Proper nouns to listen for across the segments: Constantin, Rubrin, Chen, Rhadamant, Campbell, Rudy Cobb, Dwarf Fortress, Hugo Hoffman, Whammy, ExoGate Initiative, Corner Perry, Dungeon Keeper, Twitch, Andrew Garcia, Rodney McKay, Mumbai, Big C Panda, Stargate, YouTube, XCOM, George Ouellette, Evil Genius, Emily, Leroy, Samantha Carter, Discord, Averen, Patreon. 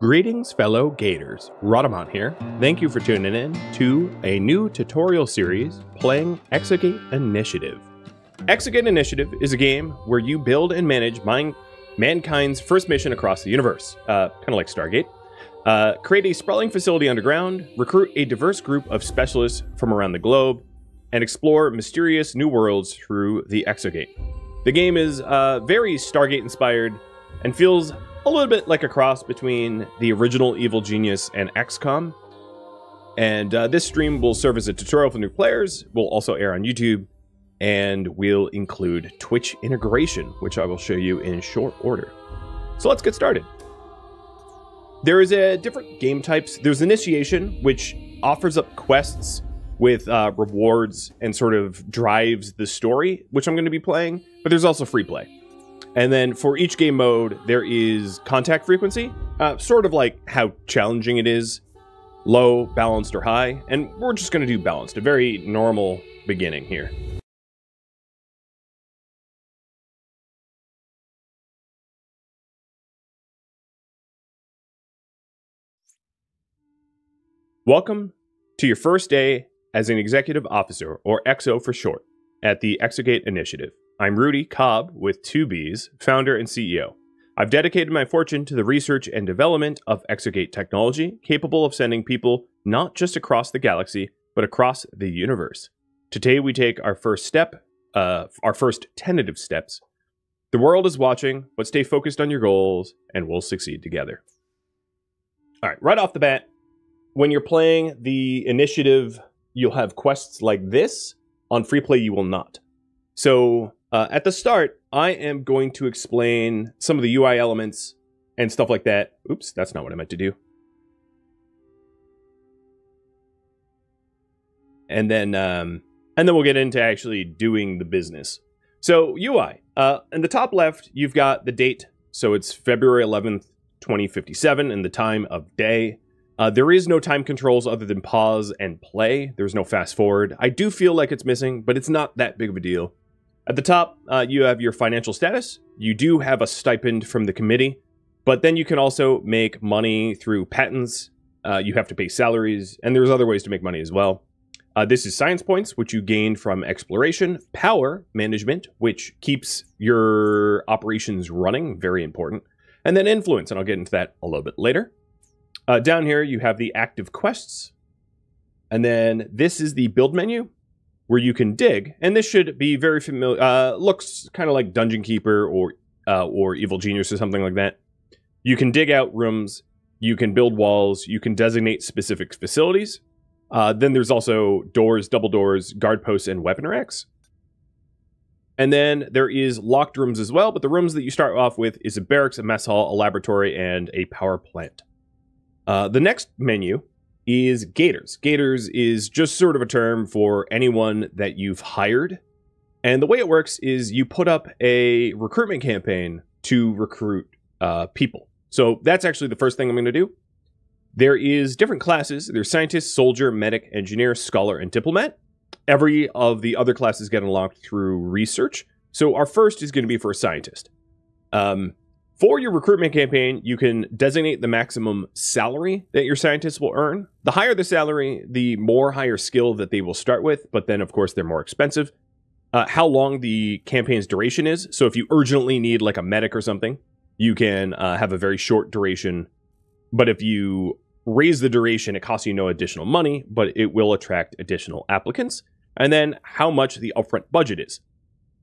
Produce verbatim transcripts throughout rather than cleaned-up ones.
Greetings, fellow Gators. Rhadamant here. Thank you for tuning in to a new tutorial series playing ExoGate Initiative. ExoGate Initiative is a game where you build and manage man mankind's first mission across the universe, uh, kind of like Stargate. Uh, create a sprawling facility underground, recruit a diverse group of specialists from around the globe, and explore mysterious new worlds through the ExoGate. The game is uh, very Stargate-inspired and feels a little bit like a cross between the original Evil Genius and X COM. And uh, this stream will serve as a tutorial for new players. We'll also air on YouTube, and we'll include Twitch integration, which I will show you in short order. So let's get started. There is a different game types. There's Initiation, which offers up quests with uh, rewards and sort of drives the story, which I'm going to be playing, but there's also free play. And then for each game mode, there is contact frequency, uh, sort of like how challenging it is, low, balanced, or high. And we're just going to do balanced, a very normal beginning here. Welcome to your first day as an executive officer, or E X O for short, at the ExoGate Initiative. I'm Rudy Cobb with two B's, founder and C E O. I've dedicated my fortune to the research and development of ExoGate technology, capable of sending people not just across the galaxy, but across the universe. Today we take our first step, uh, our first tentative steps. The world is watching, but stay focused on your goals, and we'll succeed together. All right, right off the bat, when you're playing the Initiative, you'll have quests like this. On free play, you will not. So uh, at the start, I am going to explain some of the U I elements and stuff like that. Oops, that's not what I meant to do. And then, um, and then we'll get into actually doing the business. So U I, uh, in the top left, you've got the date. So it's February eleventh, twenty fifty-seven, and the time of day. Uh, there is no time controls other than pause and play. There's no fast forward. I do feel like it's missing, but it's not that big of a deal. At the top, uh, you have your financial status. You do have a stipend from the committee, but then you can also make money through patents. Uh, you have to pay salaries, and there's other ways to make money as well. Uh, this is science points, which you gain from exploration. Power management, which keeps your operations running, very important. And then influence, and I'll get into that a little bit later. Uh, down here, you have the active quests. And then this is the build menu where you can dig. And this should be very familiar. Uh, looks kind of like Dungeon Keeper or, uh, or Evil Genius or something like that. You can dig out rooms. You can build walls. You can designate specific facilities. Uh, then there's also doors, double doors, guard posts, and weapon racks. And then there is locked rooms as well. But the rooms that you start off with is a barracks, a mess hall, a laboratory, and a power plant. Uh, the next menu is Gators. Gators is just sort of a term for anyone that you've hired. And the way it works is you put up a recruitment campaign to recruit uh, people. So that's actually the first thing I'm going to do. There is different classes. There's Scientist, Soldier, Medic, Engineer, Scholar, and Diplomat. Every of the other classes get unlocked through research. So our first is going to be for a Scientist. Um... For your recruitment campaign, you can designate the maximum salary that your scientists will earn. The higher the salary, the more higher skill that they will start with, but then, of course, they're more expensive. Uh, how long the campaign's duration is. So if you urgently need, like, a medic or something, you can uh, have a very short duration. But if you raise the duration, it costs you no additional money, but it will attract additional applicants. And then how much the upfront budget is.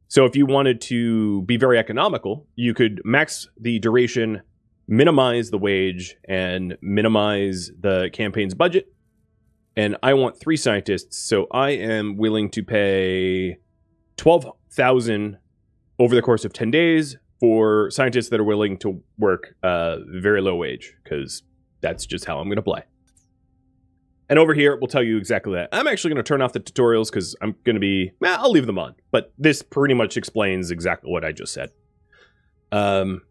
So if you wanted to be very economical, you could max the duration, minimize the wage, and minimize the campaign's budget. And I want three scientists, so I am willing to pay twelve thousand dollars over the course of ten days for scientists that are willing to work uh, very low wage, because that's just how I'm going to play. And over here, it will tell you exactly that. I'm actually going to turn off the tutorials because I'm going to be... Well, I'll leave them on. But this pretty much explains exactly what I just said. Um,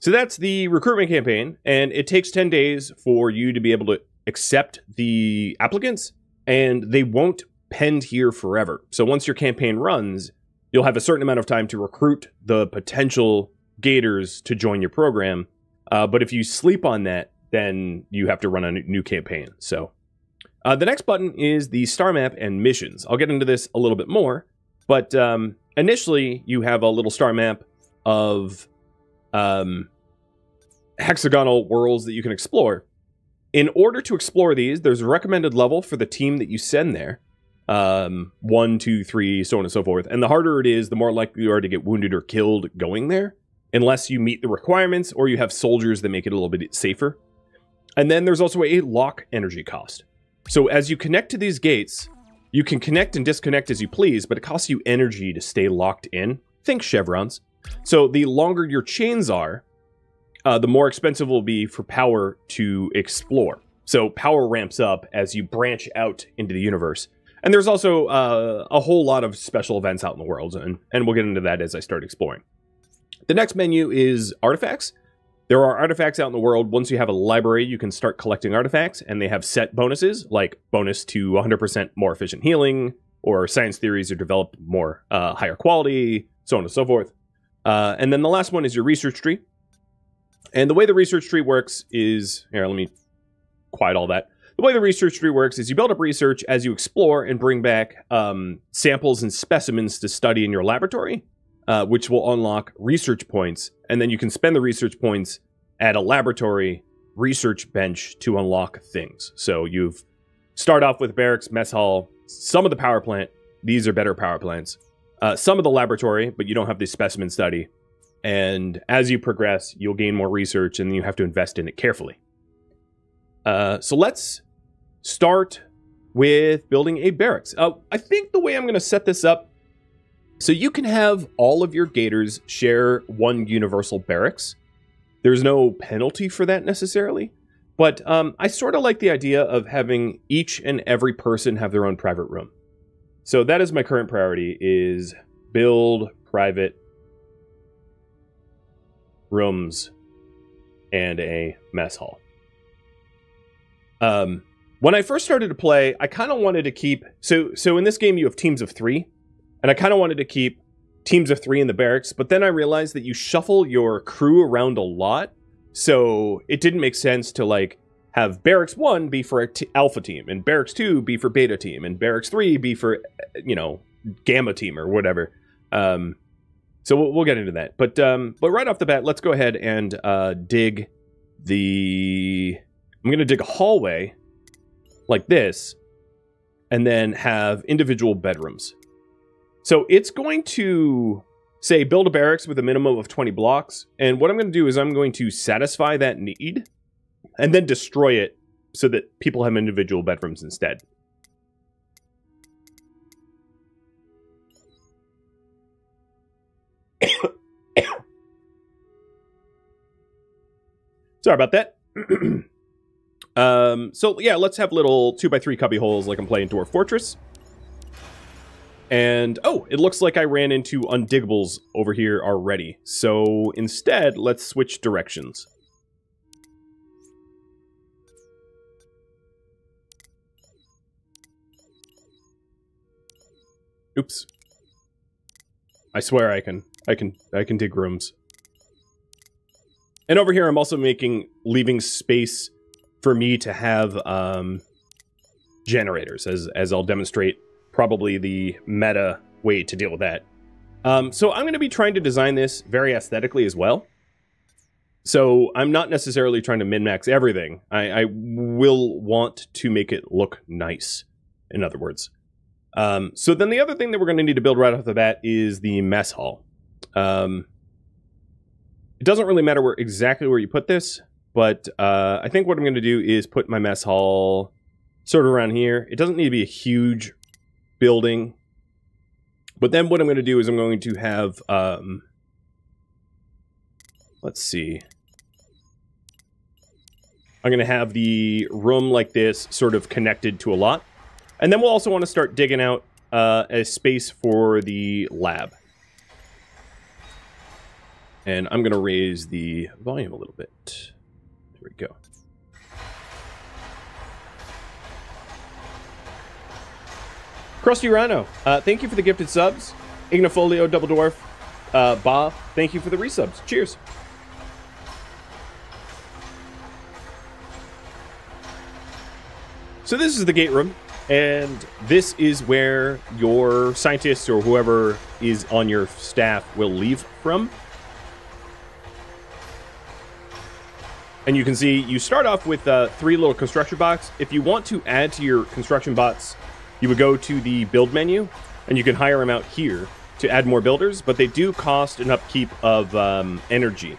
so that's the recruitment campaign. And it takes ten days for you to be able to accept the applicants. And they won't pend here forever. So once your campaign runs, you'll have a certain amount of time to recruit the potential Gators to join your program. Uh, but if you sleep on that, then you have to run a new campaign. So uh, the next button is the star map and missions. I'll get into this a little bit more, but um, initially you have a little star map of um, hexagonal worlds that you can explore. In order to explore these, there's a recommended level for the team that you send there. Um, one, two, three, so on and so forth. And the harder it is, the more likely you are to get wounded or killed going there, unless you meet the requirements or you have soldiers that make it a little bit safer. And then there's also a lock energy cost. So as you connect to these gates, you can connect and disconnect as you please, but it costs you energy to stay locked in. Think chevrons. So the longer your chains are, uh, the more expensive it will be for power to explore. So power ramps up as you branch out into the universe. And there's also uh, a whole lot of special events out in the world, and, and we'll get into that as I start exploring. The next menu is artifacts. There are artifacts out in the world. Once you have a library, you can start collecting artifacts, and they have set bonuses, like bonus to one hundred percent more efficient healing, or science theories are developed more uh, higher quality, so on and so forth. Uh, and then the last one is your research tree. And the way the research tree works is... Here, let me quiet all that. The way the research tree works is you build up research as you explore and bring back um, samples and specimens to study in your laboratory, uh, which will unlock research points. And then you can spend the research points at a laboratory research bench to unlock things. So you've start off with barracks, mess hall, some of the power plant. These are better power plants. Uh, some of the laboratory, but you don't have the specimen study. And as you progress, you'll gain more research and you have to invest in it carefully. Uh, so let's start with building a barracks. Uh, I think the way I'm going to set this up, so you can have all of your gators share one universal barracks. There's no penalty for that necessarily, but um, I sort of like the idea of having each and every person have their own private room. So that is my current priority, is build private rooms and a mess hall. Um, when I first started to play, I kind of wanted to keep, so, so in this game you have teams of three, and I kind of wanted to keep teams of three in the barracks, but then I realized that you shuffle your crew around a lot, so it didn't make sense to like have barracks one be for a t alpha team, and barracks two be for beta team, and barracks three be for, you know, gamma team or whatever. Um, so we'll, we'll get into that, but, um, but right off the bat, let's go ahead and, uh, dig the... I'm going to dig a hallway like this and then have individual bedrooms. So it's going to say build a barracks with a minimum of twenty blocks. And what I'm going to do is I'm going to satisfy that need and then destroy it so that people have individual bedrooms instead. Sorry about that. Um, so yeah, let's have little two by three cubby holes like I'm playing Dwarf Fortress. And, oh, it looks like I ran into undiggables over here already. So instead, let's switch directions. Oops. I swear I can, I can, I can dig rooms. And over here, I'm also making, leaving space for me to have um, generators, as, as I'll demonstrate probably the meta way to deal with that. Um, so I'm going to be trying to design this very aesthetically as well. So I'm not necessarily trying to min-max everything. I, I will want to make it look nice, in other words. Um, so then the other thing that we're going to need to build right off the bat is the mess hall. Um, it doesn't really matter where exactly where you put this. But uh, I think what I'm going to do is put my mess hall sort of around here. It doesn't need to be a huge building. But then what I'm going to do is I'm going to have... Um, let's see. I'm going to have the room like this sort of connected to a lot. And then we'll also want to start digging out uh, a space for the lab. And I'm going to raise the volume a little bit. We go. Krusty Rhino, uh, thank you for the gifted subs. Ignifolio, Double Dwarf, uh, Ba, thank you for the resubs. Cheers. So this is the gate room, and this is where your scientists or whoever is on your staff will leave from. And you can see you start off with uh, three little construction bots. If you want to add to your construction bots, you would go to the build menu, and you can hire them out here to add more builders, but they do cost an upkeep of um, energy.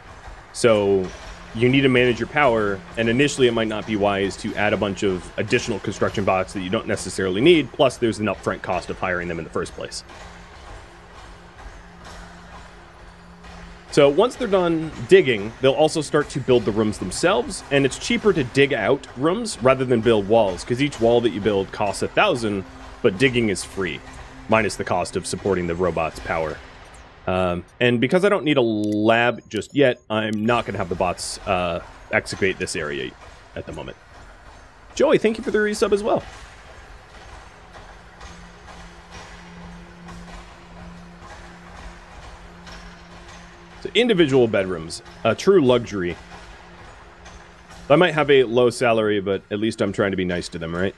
So you need to manage your power, and initially it might not be wise to add a bunch of additional construction bots that you don't necessarily need, plus there's an upfront cost of hiring them in the first place. So once they're done digging, they'll also start to build the rooms themselves, and it's cheaper to dig out rooms rather than build walls, because each wall that you build costs a thousand, but digging is free, minus the cost of supporting the robot's power. Um, and because I don't need a lab just yet, I'm not going to have the bots uh, excavate this area at the moment. Joey, thank you for the resub as well. Individual bedrooms, a true luxury. I might have a low salary, but at least I'm trying to be nice to them, right?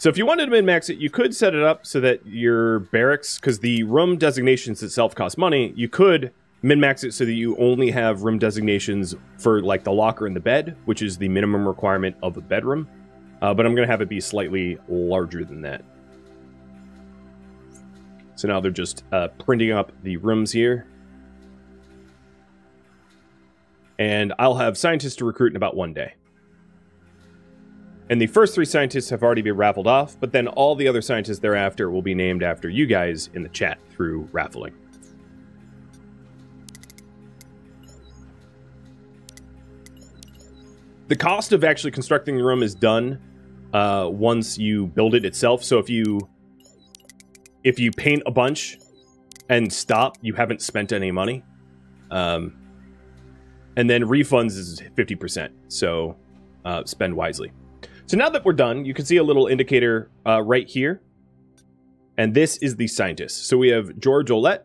So if you wanted to min-max it, you could set it up so that your barracks, because the room designations itself cost money, you could min-max it so that you only have room designations for like the locker and the bed, which is the minimum requirement of a bedroom. Uh, but I'm going to have it be slightly larger than that. So now they're just uh, printing up the rooms here. And I'll have scientists to recruit in about one day. And the first three scientists have already been raffled off, but then all the other scientists thereafter will be named after you guys in the chat through raffling. The cost of actually constructing the room is done uh, once you build it itself. So if you, if you paint a bunch and stop, you haven't spent any money. Um... And then refunds is fifty percent, so uh, spend wisely. So now that we're done, you can see a little indicator uh, right here. And this is the scientist. So we have George Ouellette,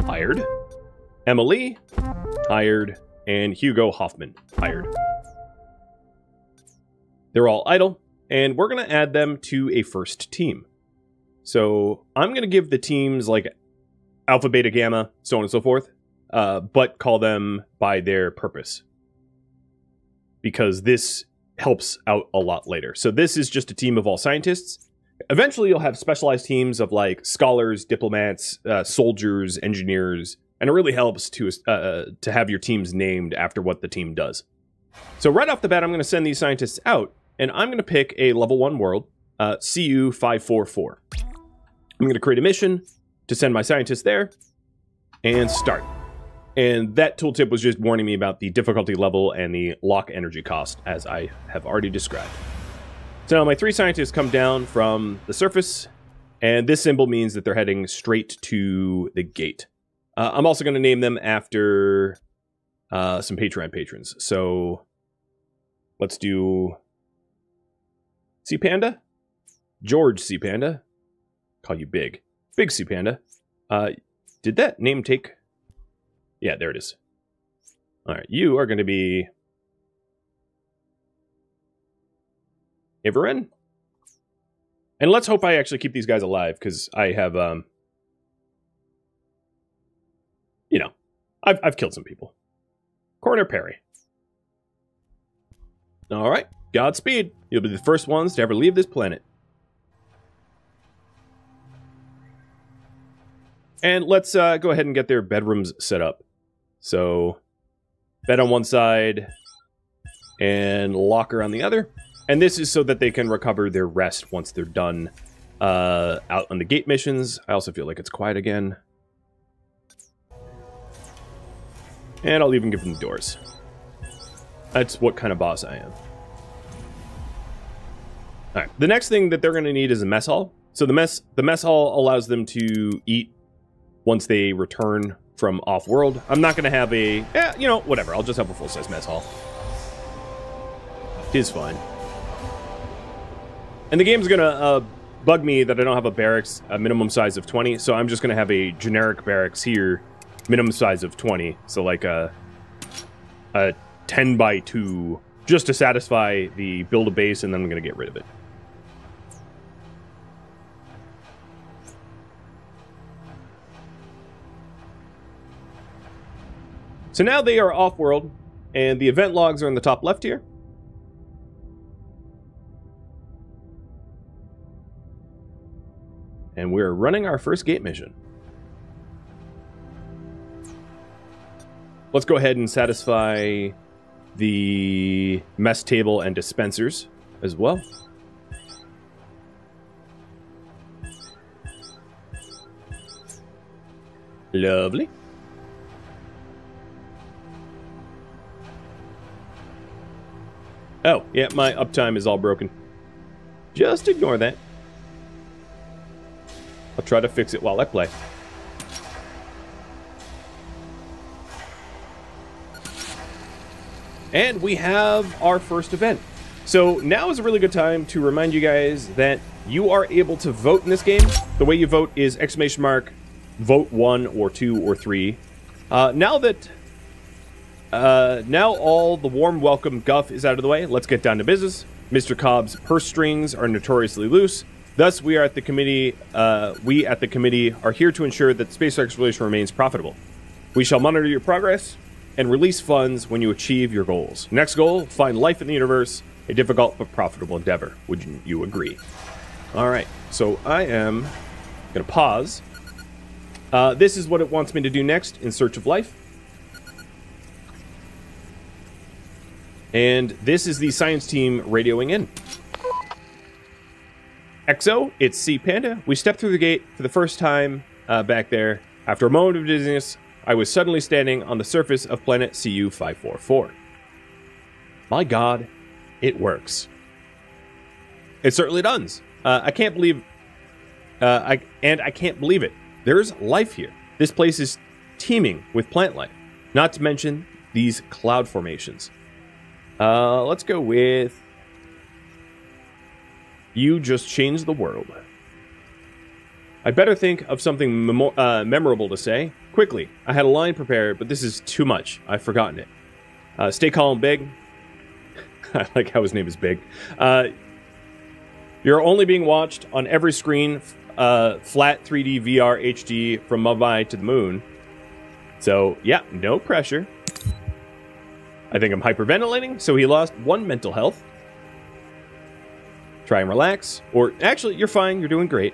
hired. Emily, hired. And Hugo Hoffman, hired. They're all idle, and we're going to add them to a first team. So I'm going to give the teams like alpha, beta, gamma, so on and so forth. Uh, but call them by their purpose, because this helps out a lot later. So this is just a team of all scientists. Eventually, you'll have specialized teams of like scholars, diplomats, uh, soldiers, engineers, and it really helps to uh, to have your teams named after what the team does. So right off the bat, I'm going to send these scientists out, and I'm going to pick a level one world, uh, C U five forty-four. I'm going to create a mission to send my scientists there, and start. And that tooltip was just warning me about the difficulty level and the lock energy cost, as I have already described. So now my three scientists come down from the surface, and this symbol means that they're heading straight to the gate. Uh, I'm also going to name them after uh, some Patreon patrons. So let's do C Panda, George C Panda, call you Big, Big C Panda. Uh, did that name take... Yeah, there it is. All right, you are going to be Averen, and let's hope I actually keep these guys alive, because I have, um, you know, I've I've killed some people. Corner Perry. All right, Godspeed. You'll be the first ones to ever leave this planet. And let's uh, go ahead and get their bedrooms set up. So, bed on one side and locker on the other. And this is so that they can recover their rest once they're done uh, out on the gate missions. I also feel like it's quiet again. And I'll even give them doors. That's what kind of boss I am. All right. The next thing that they're going to need is a mess hall. So the mess, the mess hall allows them to eat once they return from off-world. I'm not going to have a... Eh, you know, whatever. I'll just have a full-size mess hall. It is fine. And the game's going to uh, bug me that I don't have a barracks, a minimum size of twenty, so I'm just going to have a generic barracks here, minimum size of twenty, so like a, a ten by two just to satisfy the build a base, and then I'm going to get rid of it. So now they are off-world, and the event logs are in the top left here. And we're running our first gate mission. Let's go ahead and satisfy the mess table and dispensers as well. Lovely. Oh, yeah, my uptime is all broken. Just ignore that. I'll try to fix it while I play. And we have our first event. So now is a really good time to remind you guys that you are able to vote in this game. The way you vote is exclamation mark, vote one or two or three. Uh, now that... Uh, now all the warm welcome guff is out of the way, let's get down to business. Mister Cobb's purse strings are notoriously loose. Thus, we are at the committee. Uh, we at the committee are here to ensure that space exploration remains profitable. We shall monitor your progress and release funds when you achieve your goals. Next goal: find life in the universe, a difficult but profitable endeavor. Would you agree? All right. So I am going to pause. Uh, this is what it wants me to do next: in search of life. And this is the science team radioing in. X O, it's C Panda. We stepped through the gate for the first time uh, back there. After a moment of dizziness, I was suddenly standing on the surface of planet C U five forty-four. My God, it works. It certainly does. Uh, I can't believe... Uh, I and I can't believe it. There's life here. This place is teeming with plant life. Not to mention these cloud formations. Uh, let's go with... You just changed the world. I better think of something mem uh, memorable to say. Quickly, I had a line prepared, but this is too much. I've forgotten it. Uh, stay calm, Big. I like how his name is Big. Uh, you're only being watched on every screen, uh, flat three D, V R, H D, from Mumbai to the moon. So, yeah, no pressure. I think I'm hyperventilating, so he lost one mental health. Try and relax. Or, actually, you're fine. You're doing great.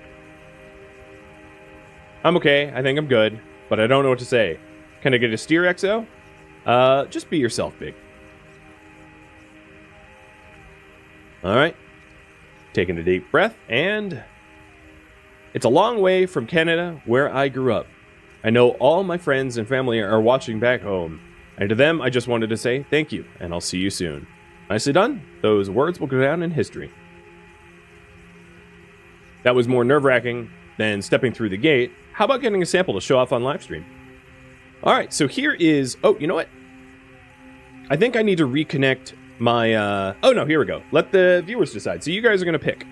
I'm okay. I think I'm good. But I don't know what to say. Can I get a steer, X O? Uh, just be yourself, Big. Alright. Taking a deep breath, and... It's a long way from Canada, where I grew up. I know all my friends and family are watching back home. And to them, I just wanted to say thank you, and I'll see you soon. Nicely done. Those words will go down in history. That was more nerve-wracking than stepping through the gate. How about getting a sample to show off on live stream? All right, so here is... Oh, you know what? I think I need to reconnect my... Uh, oh, no, here we go. Let the viewers decide. So you guys are going to pick.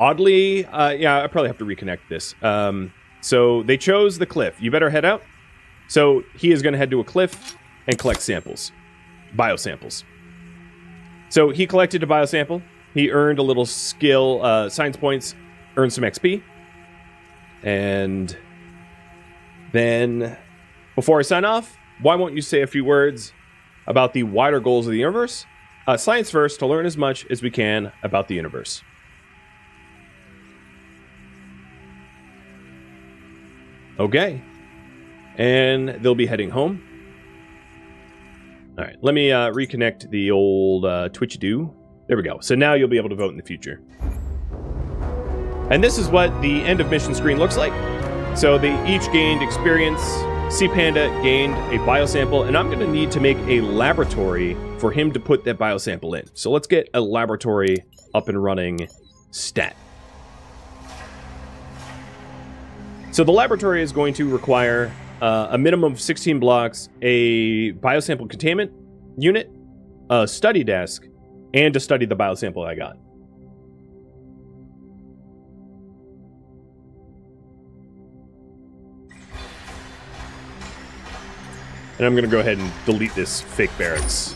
Oddly, uh, yeah, I probably have to reconnect this. Um... So they chose the cliff. You better head out. So he is going to head to a cliff and collect samples. Biosamples. So he collected a biosample. He earned a little skill, uh, science points, earned some X P. And then, before I sign off, why won't you say a few words about the wider goals of the universe? Uh, science first, to learn as much as we can about the universe. Okay, and they'll be heading home. All right, let me uh, reconnect the old uh, Twitch do. There we go. So now you'll be able to vote in the future. And this is what the end of mission screen looks like. So they each gained experience. C Panda gained a biosample, and I'm going to need to make a laboratory for him to put that biosample in. So let's get a laboratory up and running stat. So the laboratory is going to require uh, a minimum of sixteen blocks, a biosample containment unit, a study desk, and to study the biosample I got. And I'm going to go ahead and delete this fake barracks,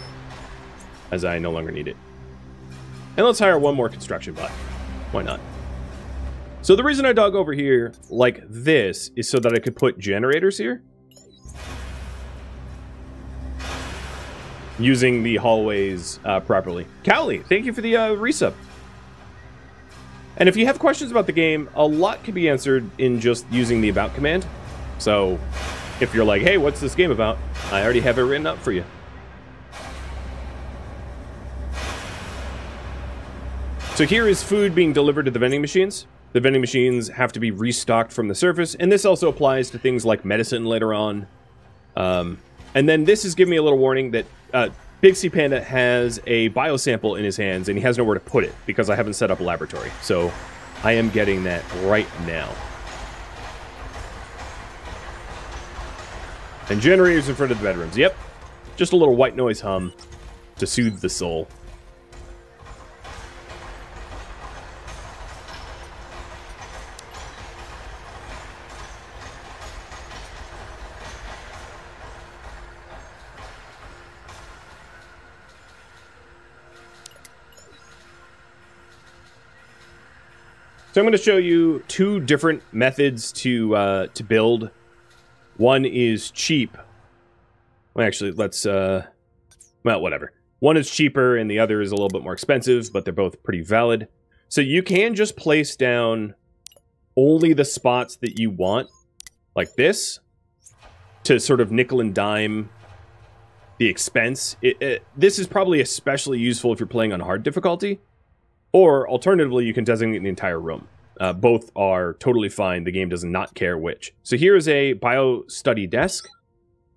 as I no longer need it. And let's hire one more construction bot. Why not? So the reason I dug over here like this is so that I could put generators here, using the hallways uh, properly. Cowley, thank you for the uh, resub. And if you have questions about the game, a lot can be answered in just using the about command. So if you're like, hey, what's this game about? I already have it written up for you. So here is food being delivered to the vending machines. The vending machines have to be restocked from the surface, and this also applies to things like medicine later on. Um, and then this is giving me a little warning that uh, Big C Panda has a biosample in his hands, and he has nowhere to put it because I haven't set up a laboratory. So I am getting that right now. And generators in front of the bedrooms. Yep, just a little white noise hum to soothe the soul. So I'm going to show you two different methods to uh, to build. One is cheap. Well, actually, let's... Uh, well, whatever. One is cheaper and the other is a little bit more expensive, but they're both pretty valid. So you can just place down only the spots that you want, like this, to sort of nickel and dime the expense. It, it, this is probably especially useful if you're playing on hard difficulty. Or, alternatively, you can designate the entire room. Uh, both are totally fine. The game does not care which. So here is a bio study desk.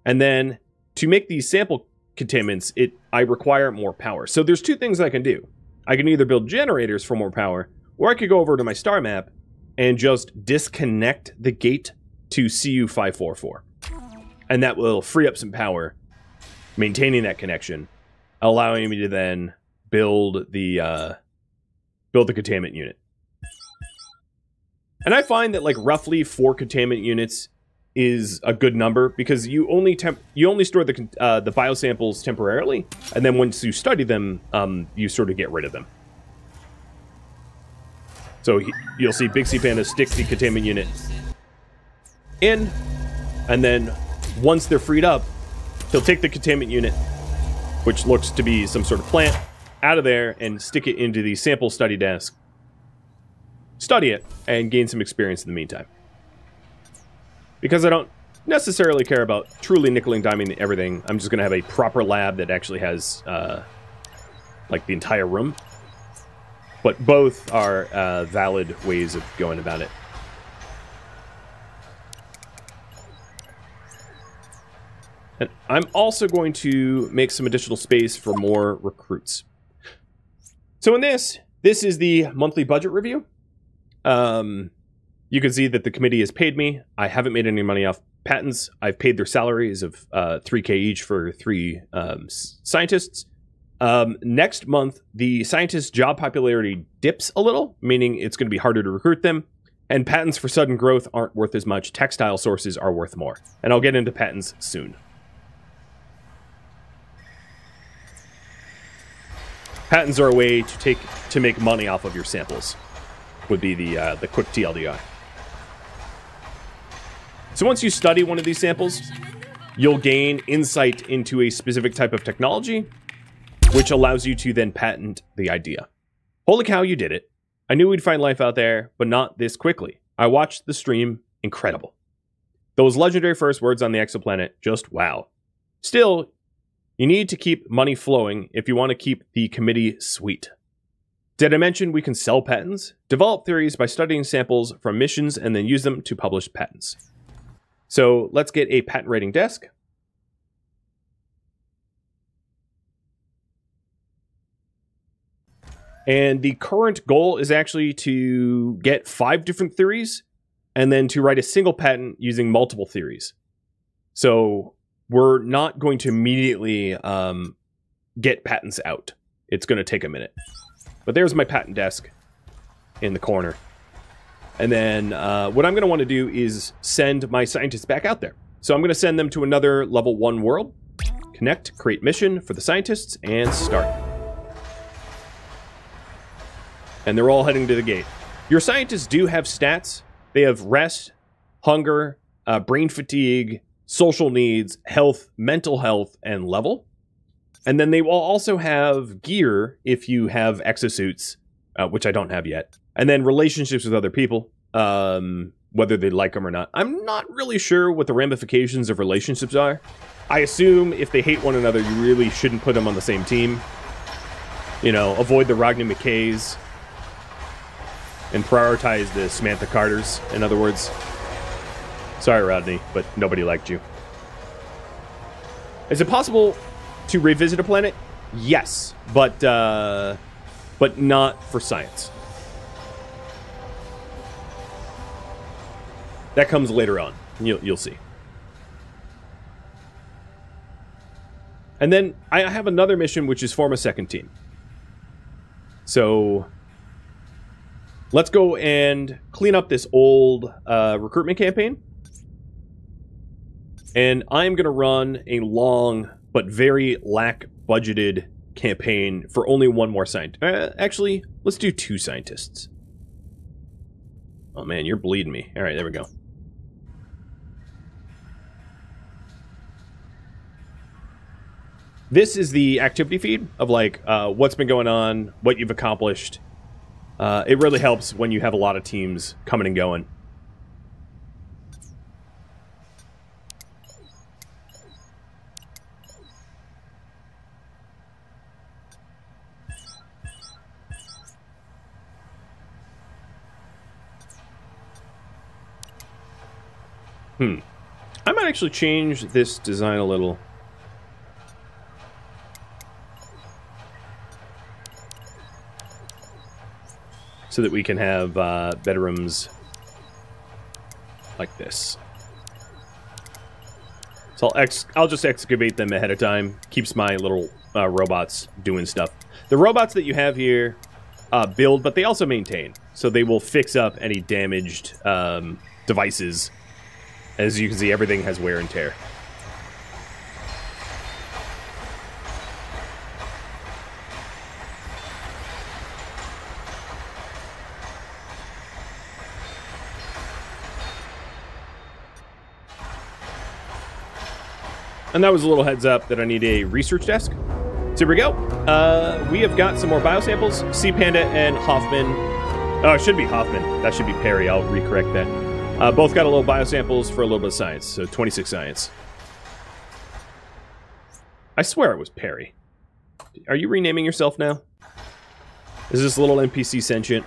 And then, to make these sample containments, it I require more power. So there's two things I can do. I can either build generators for more power, or I could go over to my star map and just disconnect the gate to C U five forty-four. And that will free up some power, maintaining that connection, allowing me to then build the... Uh, build the containment unit. And I find that like roughly four containment units is a good number because you only temp you only store the uh, the biosamples temporarily, and then once you study them, um, you sort of get rid of them. So he you'll see Big C Panda stick the containment unit in, and then once they're freed up, he'll take the containment unit, which looks to be some sort of plant, out of there and stick it into the sample study desk, study it, and gain some experience in the meantime. Because I don't necessarily care about truly nickel and diming everything, I'm just going to have a proper lab that actually has, uh, like, the entire room. But both are uh, valid ways of going about it. And I'm also going to make some additional space for more recruits. So in this, this is the monthly budget review. Um, you can see that the committee has paid me. I haven't made any money off patents. I've paid their salaries of uh, three K each for three um, scientists. Um, next month, the scientists' job popularity dips a little, meaning it's going to be harder to recruit them. And patents for sudden growth aren't worth as much. Textile sources are worth more. And I'll get into patents soon. Patents are a way to take to make money off of your samples, would be the uh, the quick T L D R. So once you study one of these samples, you'll gain insight into a specific type of technology, which allows you to then patent the idea. Holy cow, you did it. I knew we'd find life out there, but not this quickly. I watched the stream. Incredible. Those legendary first words on the exoplanet, just wow. Still, you need to keep money flowing if you want to keep the committee sweet. Did I mention we can sell patents? Develop theories by studying samples from missions and then use them to publish patents. So let's get a patent rating desk. And the current goal is actually to get five different theories and then to write a single patent using multiple theories. So we're not going to immediately um, get patents out. It's going to take a minute. But there's my patent desk in the corner. And then uh, what I'm going to want to do is send my scientists back out there. So I'm going to send them to another level one world. Connect, create mission for the scientists, and start. And they're all heading to the gate. Your scientists do have stats. They have rest, hunger, uh, brain fatigue, social needs, health, mental health, and level. And then they will also have gear if you have exosuits, uh, which I don't have yet. And then relationships with other people, um, whether they like them or not. I'm not really sure what the ramifications of relationships are. I assume if they hate one another, you really shouldn't put them on the same team. You know, avoid the Rodney McKays and prioritize the Samantha Carters, in other words. Sorry, Rodney, but nobody liked you. Is it possible to revisit a planet? Yes, but uh, but not for science. That comes later on. You'll, you'll see. And then I have another mission, which is form a second team. So let's go and clean up this old uh, recruitment campaign. And I'm going to run a long but very lack-budgeted campaign for only one more scientist. Uh, actually, let's do two scientists. Oh, man, you're bleeding me. All right, there we go. This is the activity feed of, like, uh, what's been going on, what you've accomplished. Uh, it really helps when you have a lot of teams coming and going. Hmm. I might actually change this design a little. So that we can have uh, bedrooms like this. So I'll, ex I'll just excavate them ahead of time. Keeps my little uh, robots doing stuff. The robots that you have here uh, build, but they also maintain. So they will fix up any damaged um, devices. As you can see, everything has wear and tear. And that was a little heads up that I need a research desk. So here we go. Uh, we have got some more biosamples. C Panda and Hoffman. Oh, it should be Hoffman. That should be Perry. I'll recorrect that. Uh, both got a little biosamples for a little bit of science. So twenty-six science. I swear it was Perry. Are you renaming yourself now? Is this little N P C sentient?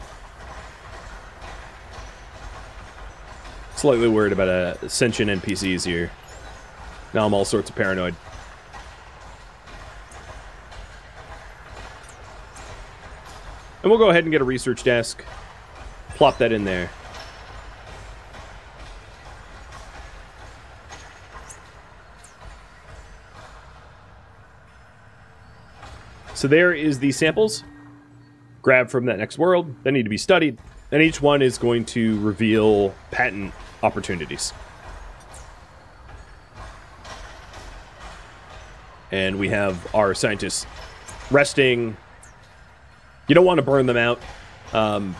Slightly worried about uh, sentient N P Cs here. Now I'm all sorts of paranoid. And we'll go ahead and get a research desk. Plop that in there. So there is the samples. Grabbed from that next world. They need to be studied. And each one is going to reveal patent opportunities. And we have our scientists resting. You don't want to burn them out. Um,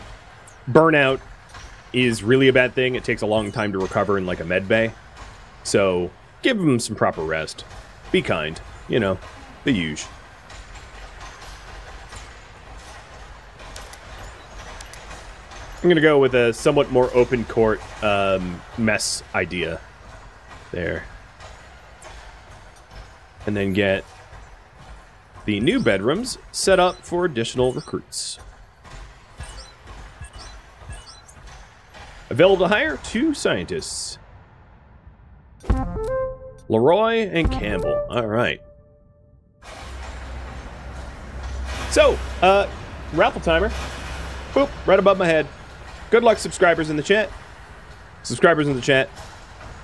burnout is really a bad thing. It takes a long time to recover in like a med bay. So give them some proper rest. Be kind. You know, the usual. I'm going to go with a somewhat more open court um, mess idea there. And then get the new bedrooms set up for additional recruits. Available to hire two scientists. Leroy and Campbell. All right. So, uh, raffle timer. Boop, right above my head. Good luck, subscribers in the chat. Subscribers in the chat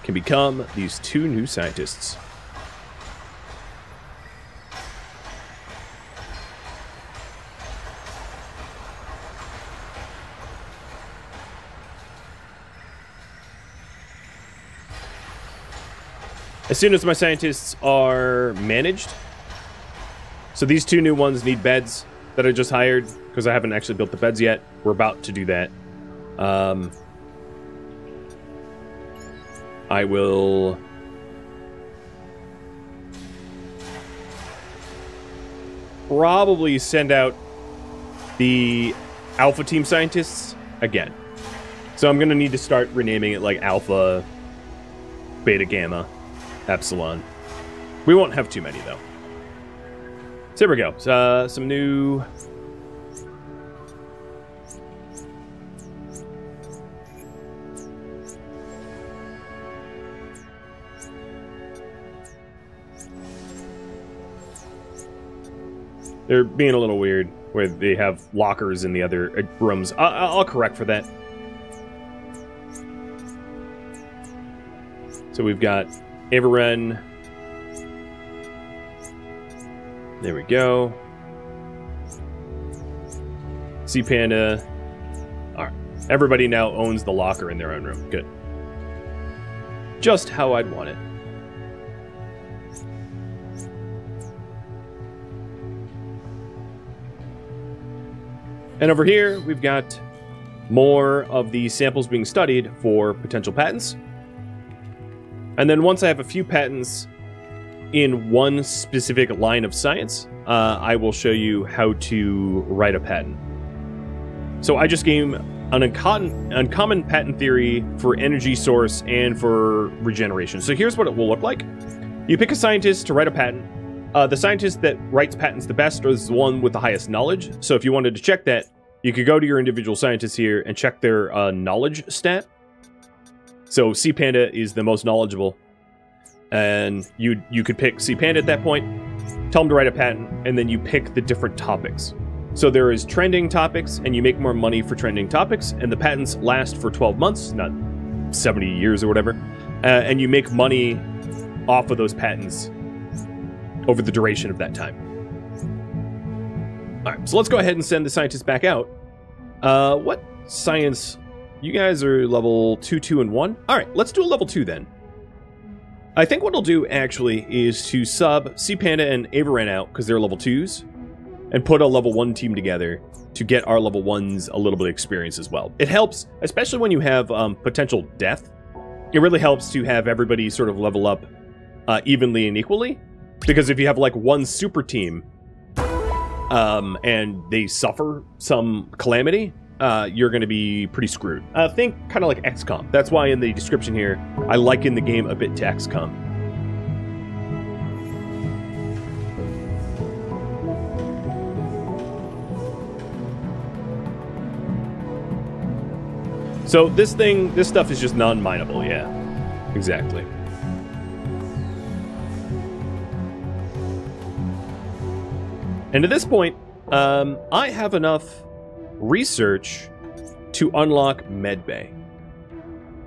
can become these two new scientists. As soon as my scientists are managed. So these two new ones need beds that I just hired because I haven't actually built the beds yet. We're about to do that. Um, I will... probably send out the Alpha Team Scientists again. So I'm going to need to start renaming it like Alpha, Beta, Gamma, Epsilon. We won't have too many, though. So here we go. Uh, some new... They're being a little weird, where they have lockers in the other rooms. I'll, I'll correct for that. So we've got Averen. There we go. C Panda. All right. Everybody now owns the locker in their own room. Good. Just how I'd want it. And over here, we've got more of the samples being studied for potential patents. And then once I have a few patents in one specific line of science, uh, I will show you how to write a patent. So I just gave an uncommon, uncommon patent theory for energy source and for regeneration. So here's what it will look like. You pick a scientist to write a patent. Uh, the scientist that writes patents the best is the one with the highest knowledge. So if you wanted to check that, you could go to your individual scientists here and check their uh, knowledge stat. So C Panda is the most knowledgeable, and you you could pick C Panda at that point. Tell him to write a patent, and then you pick the different topics. So there is trending topics, and you make more money for trending topics, and the patents last for twelve months, not seventy years or whatever, uh, and you make money off of those patents over the duration of that time. All right, so let's go ahead and send the scientists back out. Uh, what science? You guys are level two, two, and one. All right, let's do a level two then. I think what I'll do actually is to sub C Panda and Averen out because they're level twos, and put a level one team together to get our level ones a little bit of experience as well. It helps, especially when you have um, potential death. It really helps to have everybody sort of level up uh, evenly and equally. Because if you have, like, one super team, um, and they suffer some calamity, uh, you're going to be pretty screwed. I uh, think kind of like X COM. That's why in the description here, I liken the game a bit to X COM. So this thing, this stuff is just non-mineable, yeah. Exactly. And at this point, um, I have enough research to unlock medbay.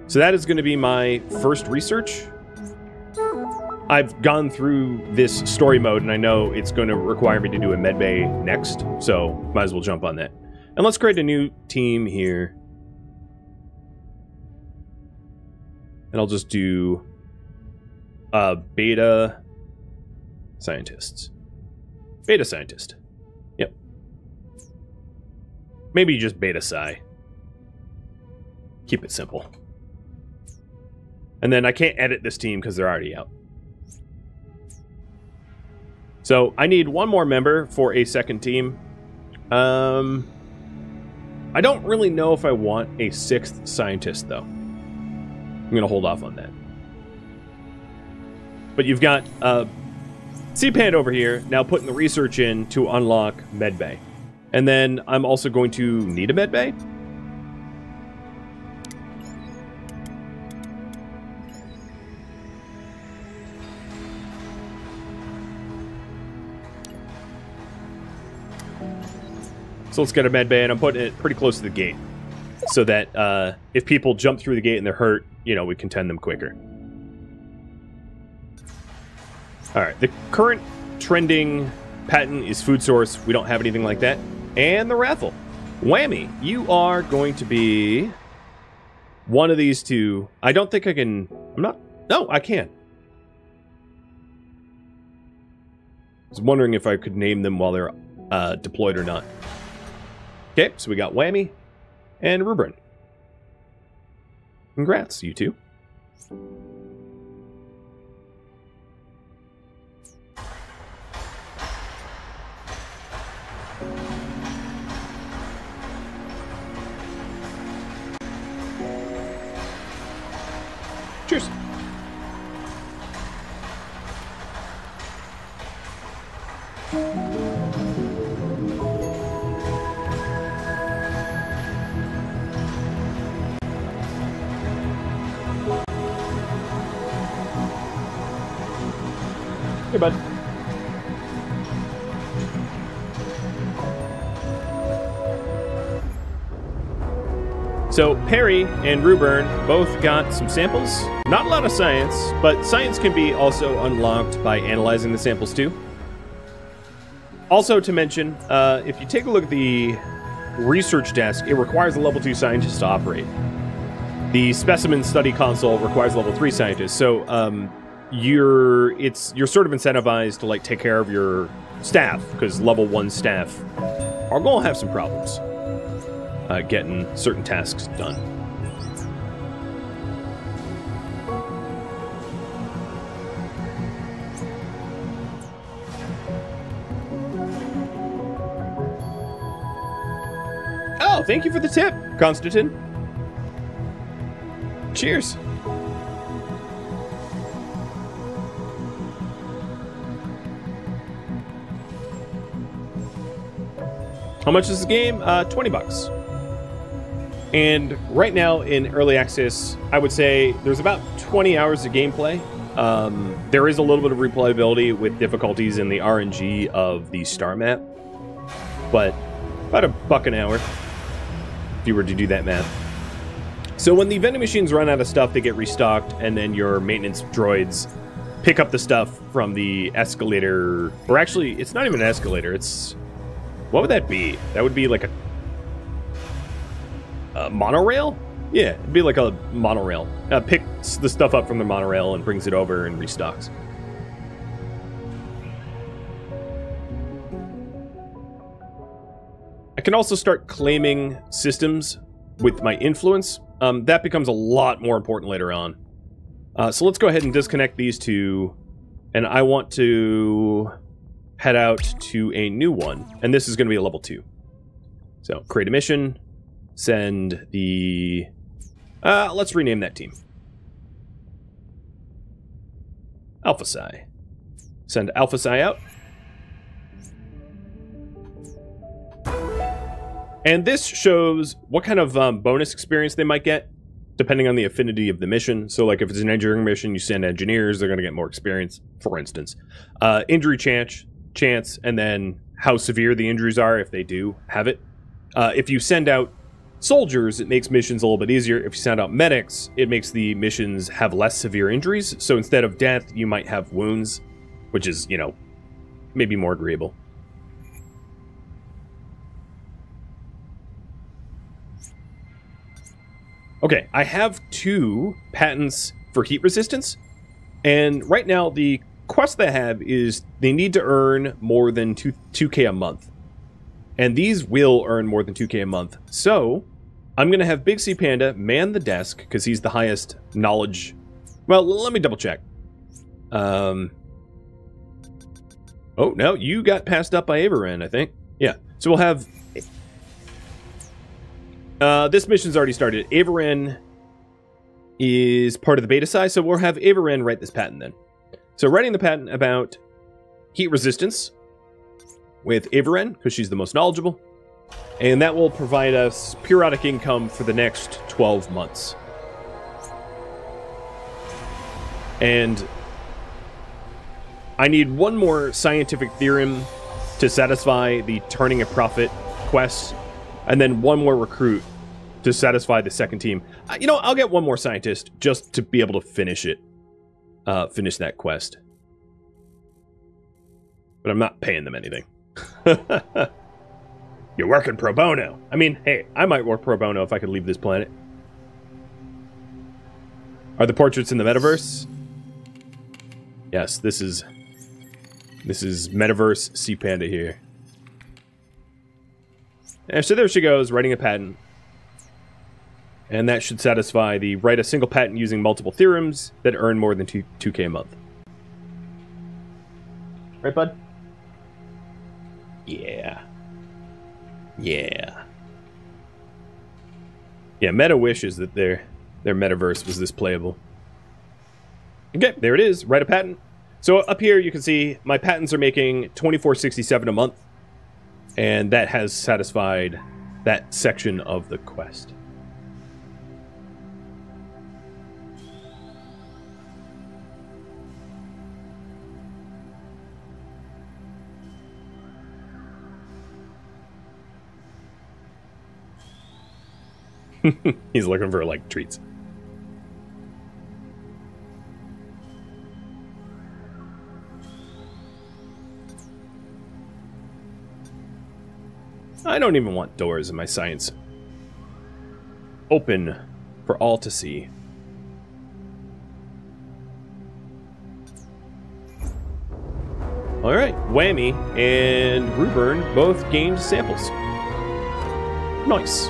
So that is going to be my first research. I've gone through this story mode, and I know it's going to require me to do a medbay next, so might as well jump on that. And let's create a new team here. And I'll just do uh, beta scientists. Beta scientist. Yep. Maybe just beta psi. Keep it simple. And then I can't edit this team because they're already out. So I need one more member for a second team. Um, I don't really know if I want a sixth scientist, though. I'm going to hold off on that. But you've got... Uh, C-Panda over here, now putting the research in to unlock medbay. And then I'm also going to need a medbay. So let's get a medbay, and I'm putting it pretty close to the gate. So that uh, if people jump through the gate and they're hurt, you know, we can tend them quicker. Alright, the current trending patent is food source. We don't have anything like that. And the raffle. Whammy, you are going to be one of these two. I don't think I can... I'm not... No, I can. was wondering if I could name them while they're uh, deployed or not. Okay, so we got Whammy and Rubrin. Congrats, you two. Cheers. Hey, bud. So Perry and Rubrin both got some samples. Not a lot of science, but science can be also unlocked by analyzing the samples too. Also to mention, uh, if you take a look at the research desk, it requires a level two scientist to operate. The specimen study console requires a level three scientist. So um, you're it's you're sort of incentivized to like take care of your staff, because level one staff are gonna have some problems. Uh, getting certain tasks done. Oh, thank you for the tip, Constantin. Cheers. How much is the game? Uh, twenty bucks. And right now in early access, I would say there's about twenty hours of gameplay. Um, there is a little bit of replayability with difficulties in the R N G of the star map, but about a buck an hour if you were to do that math. So when the vending machines run out of stuff, they get restocked, and then your maintenance droids pick up the stuff from the escalator, or actually, it's not even an escalator. It's, what would that be? That would be like a Uh, monorail? Yeah, it'd be like a monorail. Uh, picks the stuff up from the monorail and brings it over and restocks. I can also start claiming systems with my influence. Um, that becomes a lot more important later on. Uh, so let's go ahead and disconnect these two. And I want to head out to a new one. And this is going to be a level two. So create a mission. Send the... Uh, let's rename that team. Alpha Psi. Send Alpha Psi out. And this shows what kind of um, bonus experience they might get, depending on the affinity of the mission. So, like, if it's an engineering mission, you send engineers, they're going to get more experience, for instance. Uh, injury chance, chance, and then how severe the injuries are if they do have it. Uh, if you send out soldiers, it makes missions a little bit easier. If you send out medics, it makes the missions have less severe injuries. So instead of death, you might have wounds, which is, you know, maybe more agreeable. Okay, I have two patents for heat resistance. And right now, the quest they have is they need to earn more than two, two K a month. And these will earn more than two K a month. So I'm going to have Big C Panda man the desk because he's the highest knowledge. Well, let me double check. Um, oh, no, you got passed up by Averen, I think. Yeah, so we'll have... Uh, this mission's already started. Averen is part of the beta size, so we'll have Averen write this patent then. So writing the patent about heat resistance... with Averen, because she's the most knowledgeable. And that will provide us periodic income for the next twelve months. And I need one more scientific theorem to satisfy the turning a profit quest, and then one more recruit to satisfy the second team. Uh, you know, I'll get one more scientist just to be able to finish it, uh, finish that quest. But I'm not paying them anything. You're working pro bono. I mean, hey, I might work pro bono if I could leave this planet. Are the portraits in the metaverse? Yes, this is This is Metaverse C Panda here. And so there she goes, writing a patent. And that should satisfy the write a single patent using multiple theorems that earn more than two K a month. Right, bud? Yeah. Yeah. Yeah, Meta wishes that their their metaverse was this playable. Okay, there it is. Write a patent. So up here you can see my patents are making twenty-four sixty-seven a month. And that has satisfied that section of the quest. He's looking for, like, treats. I don't even want doors in my science. Open for all to see. Alright, Whammy and Rubrin both gained samples. Nice.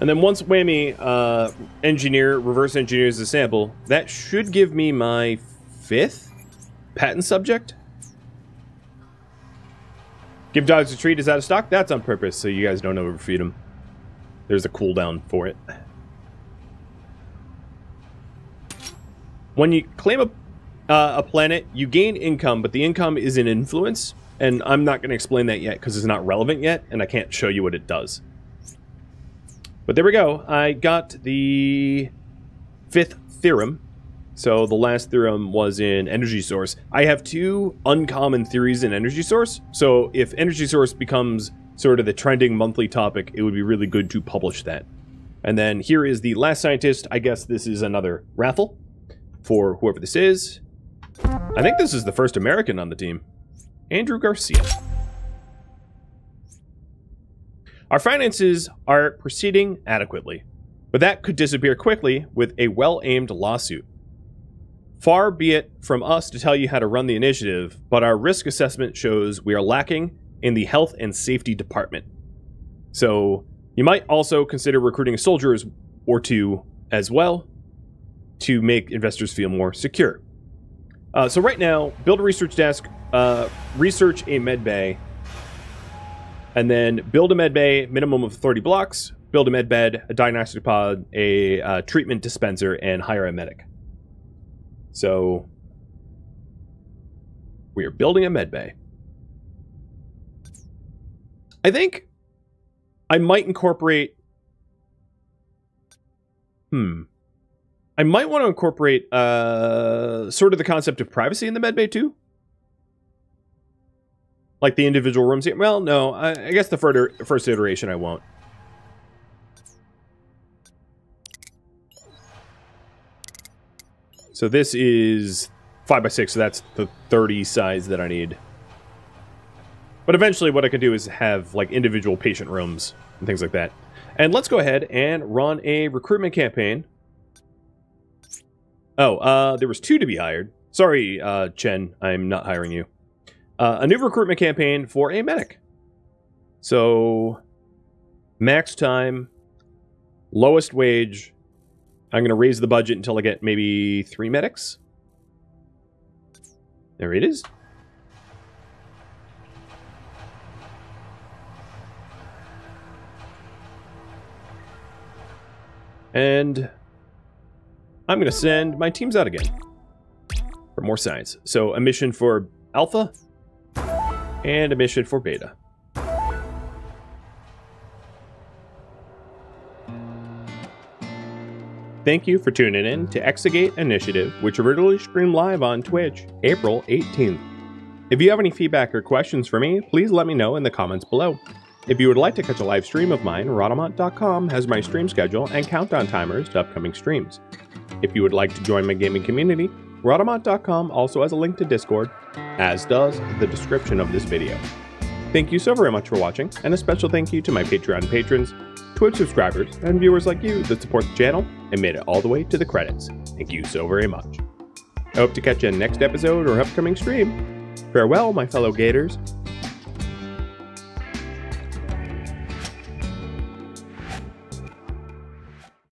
And then once Whammy uh, engineer, reverse engineers the sample, that should give me my fifth patent subject. Give dogs a treat is out of stock. That's on purpose, so you guys don't overfeed them. There's a cooldown for it. When you claim a, uh, a planet, you gain income, but the income is an influence. And I'm not going to explain that yet because it's not relevant yet, and I can't show you what it does. But there we go. I got the fifth theorem. So the last theorem was in energy source. I have two uncommon theories in energy source. So if energy source becomes sort of the trending monthly topic, it would be really good to publish that. And then here is the last scientist. I guess this is another raffle for whoever this is. I think this is the first American on the team. Andrew Garcia. Our finances are proceeding adequately, but that could disappear quickly with a well-aimed lawsuit. Far be it from us to tell you how to run the initiative, but our risk assessment shows we are lacking in the health and safety department. So you might also consider recruiting soldiers or two as well to make investors feel more secure. Uh, so right now, build a research desk, uh, research a med bay, and then build a med bay, minimum of thirty blocks, build a med bed, a diagnostic pod, a uh, treatment dispenser, and hire a medic. So we are building a med bay. I think I might incorporate, hmm. I might want to incorporate uh, sort of the concept of privacy in the med bay too. Like the individual rooms here. Well, no, I, I guess the further, first iteration I won't. So this is five by six, so that's the thirty size that I need. But eventually what I can do is have like individual patient rooms and things like that. And let's go ahead and run a recruitment campaign. Oh, uh, there was two to be hired. Sorry, uh, Chen, I'm not hiring you. Uh, a new recruitment campaign for a medic. So, max time, lowest wage. I'm going to raise the budget until I get maybe three medics. There it is. And I'm going to send my teams out again for more science. So, a mission for Alpha. And a mission for beta. Thank you for tuning in to ExoGate Initiative, which originally streamed live on Twitch, April eighteenth. If you have any feedback or questions for me, please let me know in the comments below. If you would like to catch a live stream of mine, Rhadamant dot com has my stream schedule and countdown timers to upcoming streams. If you would like to join my gaming community, Rhadamant dot com also has a link to Discord, as does the description of this video. Thank you so very much for watching, and a special thank you to my Patreon patrons, Twitch subscribers, and viewers like you that support the channel and made it all the way to the credits. Thank you so very much. I hope to catch you in the next episode or upcoming stream. Farewell, my fellow Gators.